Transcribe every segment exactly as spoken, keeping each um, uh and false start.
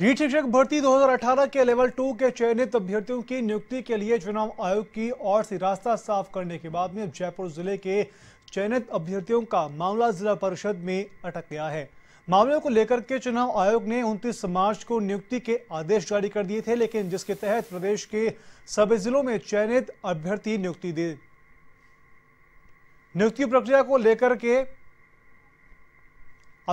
रीट शिक्षक भर्ती दो हज़ार अठारह के लेवल टू के चयनित अभ्यर्थियों की नियुक्ति के लिए चुनाव आयोग की ओर से रास्ता साफ करने के बाद में जयपुर जिले के चयनित अभ्यर्थियों का मामला जिला परिषद में अटक गया है। मामले को लेकर के चुनाव आयोग ने उनतीस मार्च को नियुक्ति के आदेश जारी कर दिए थे, लेकिन जिसके तहत प्रदेश के सभी जिलों में चयनित अभ्यर्थी नियुक्ति दे नियुक्ति प्रक्रिया को लेकर के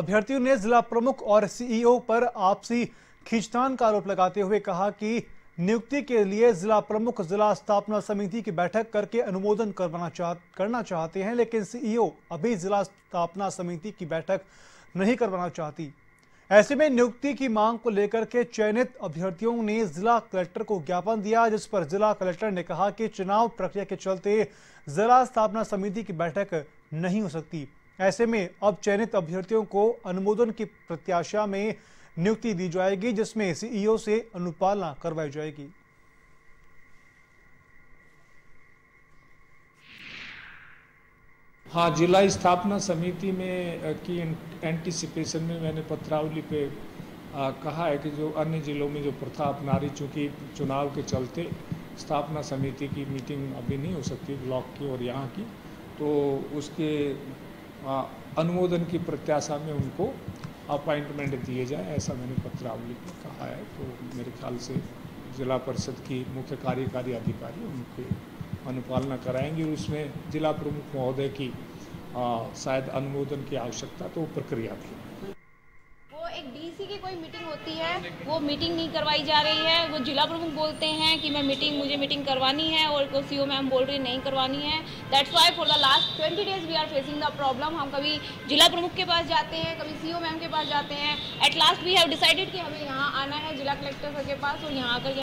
अभ्यर्थियों ने जिला प्रमुख और सीईओ पर आपसी खींचतान का आरोप लगाते हुए कहा कि नियुक्ति के लिए जिला प्रमुख जिला स्थापना समिति की बैठक करके अनुमोदन करवाना चाह करना चाहते हैं, लेकिन सीईओ अभी जिला स्थापना समिति की बैठक नहीं करवाना चाहती। ऐसे में नियुक्ति की मांग को लेकर के चयनित अभ्यर्थियों ने जिला कलेक्टर को ज्ञापन दिया, जिस पर जिला कलेक्टर ने कहा कि चुनाव प्रक्रिया के चलते जिला स्थापना समिति की बैठक नहीं हो सकती। ऐसे में अब चयनित अभ्यर्थियों को अनुमोदन की प्रत्याशा में नियुक्ति दी जाएगी, जिसमें सीईओ से अनुपालना करवाई जाएगी। हाँ, जिला स्थापना समिति में की एंटीसिपेशन में मैंने पत्रावली पे आ, कहा है कि जो अन्य जिलों में जो प्रथा अपना रही, चूँकि चुनाव के चलते स्थापना समिति की मीटिंग अभी नहीं हो सकती ब्लॉक की और यहाँ की, तो उसके आ, अनुमोदन की प्रत्याशा में उनको अपॉइंटमेंट दिए जाए, ऐसा मैंने पत्रावली में कहा है। तो मेरे ख्याल से जिला परिषद की मुख्य कार्यकारी अधिकारी उनके अनुपालना कराएंगे। उसमें जिला प्रमुख महोदय की आ, शायद अनुमोदन की आवश्यकता तो प्रक्रिया थी। वो एक डीसी की कोई मीटिंग होती है, वो मीटिंग नहीं करवाई जा रही है। वो जिला प्रमुख बोलते हैं कि मैं मीटिंग मुझे मीटिंग करवानी है और सीओ मैम बोल रही नहीं करवानी है। That's why for the last twenty days we are facing the problem. हम कभी जिला प्रमुख के पास जाते हैं, कभी सीओ मैम के पास जाते हैं। At last we have decided कि हमें यहाँ आना है जिला कलेक्टर सर के पास और यहाँ आकर